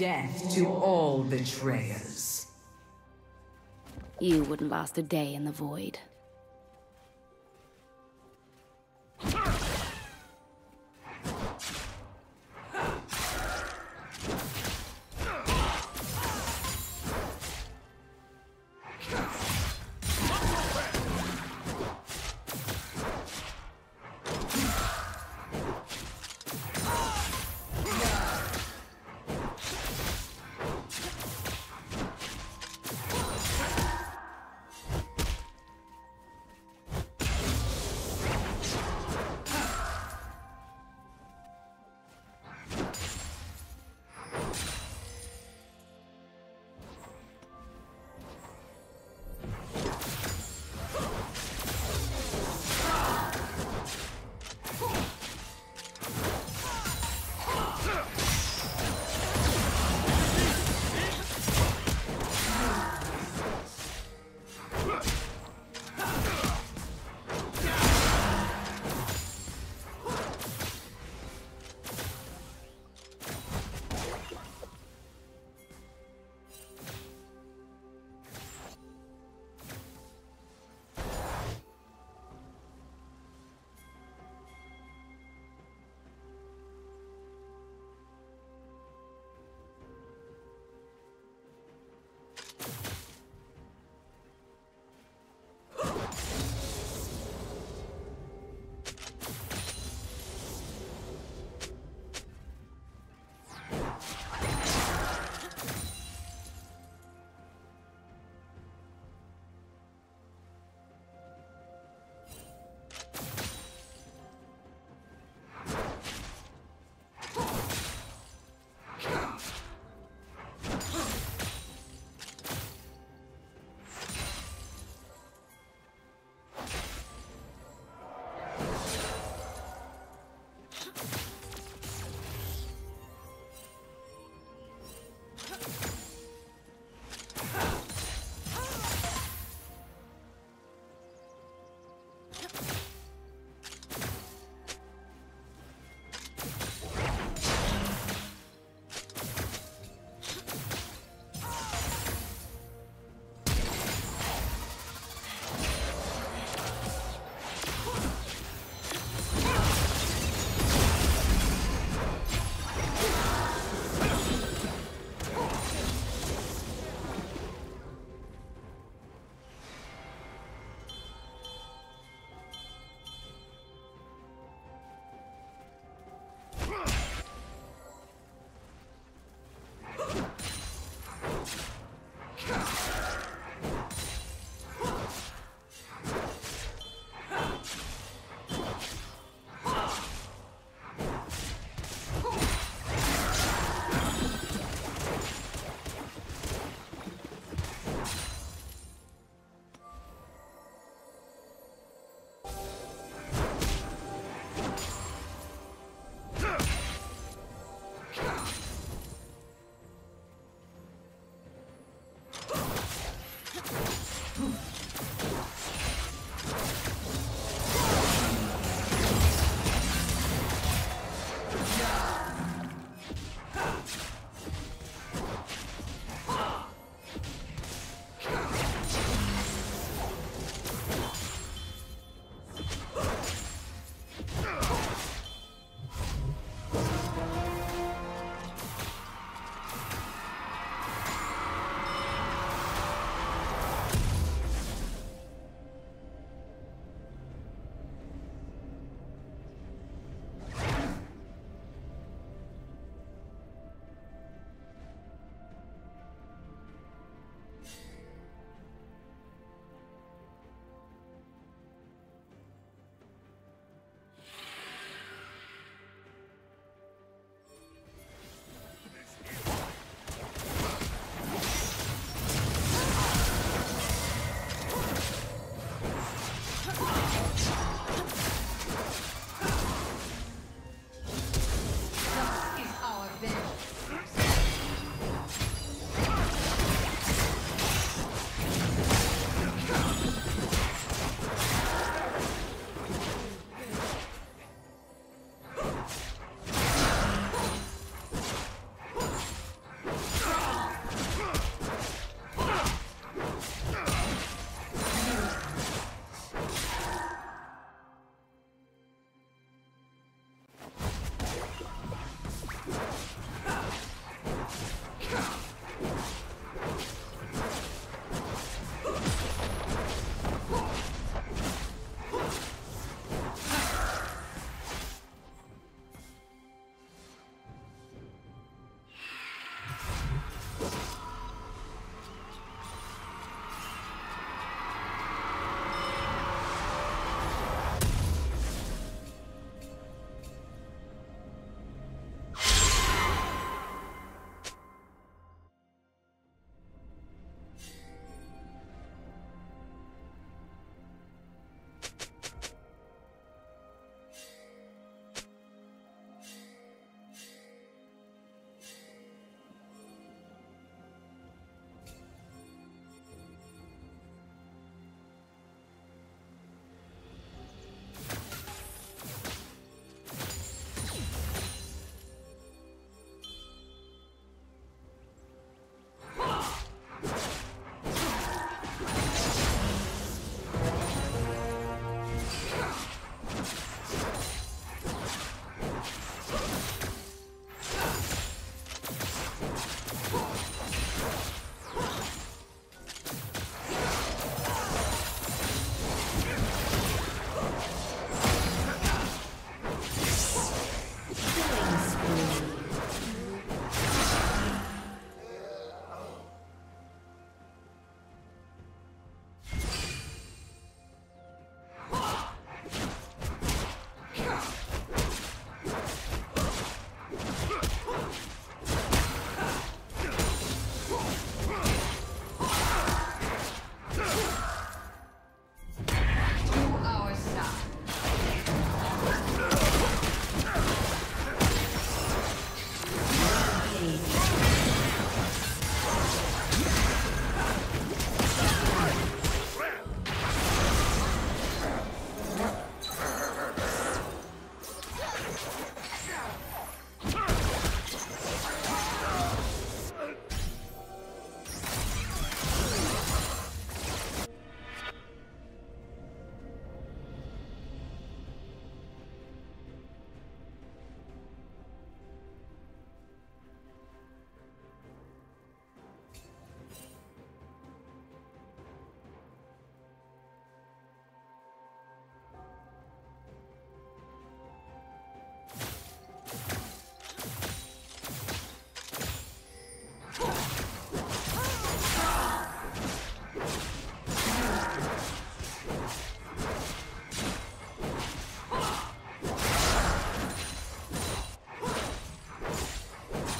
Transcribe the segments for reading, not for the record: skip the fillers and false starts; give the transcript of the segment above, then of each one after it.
Death to all betrayers. You wouldn't last a day in the void.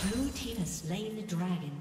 Blue team has slain the dragon.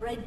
Red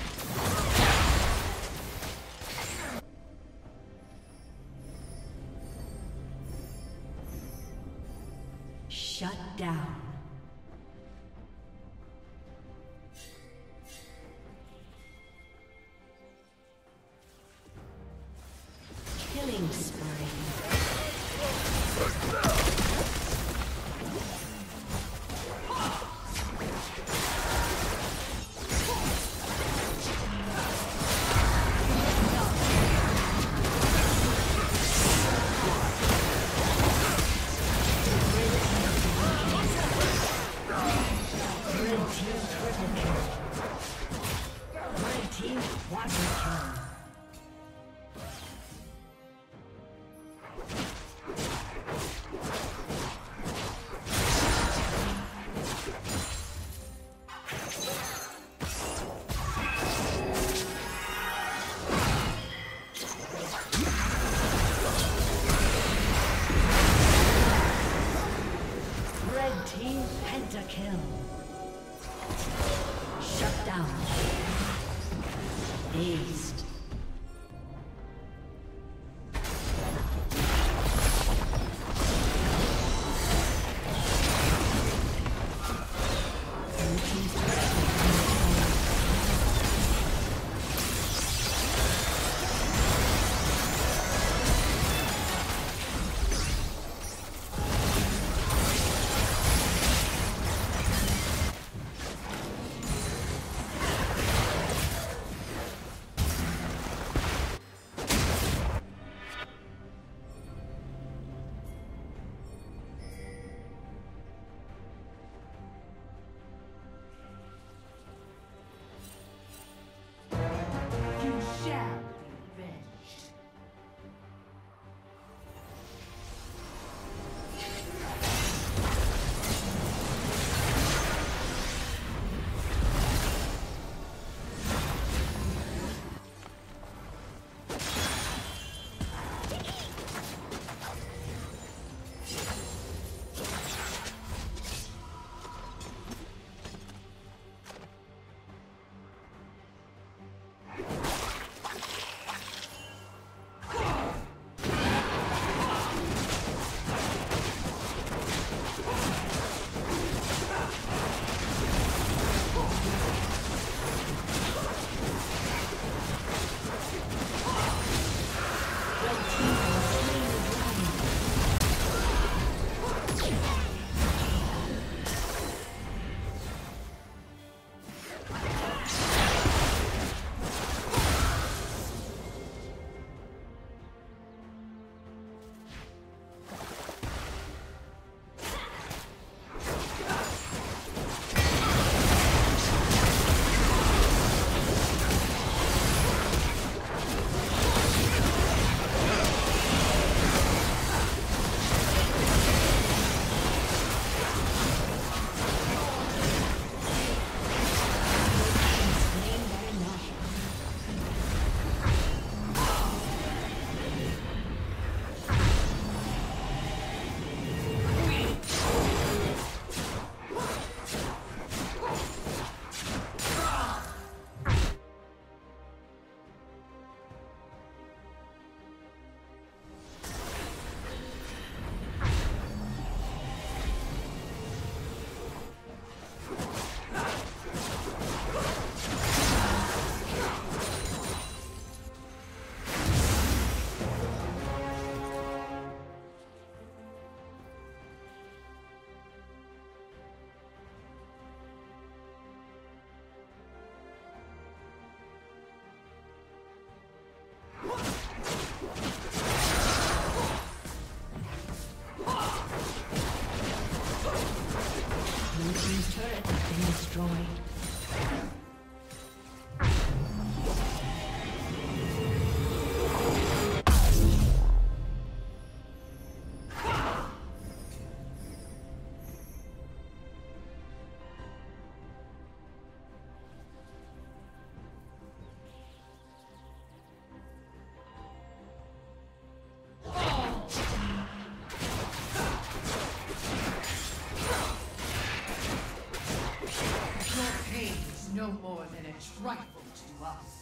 Shut down. Killing spree. rightful to us.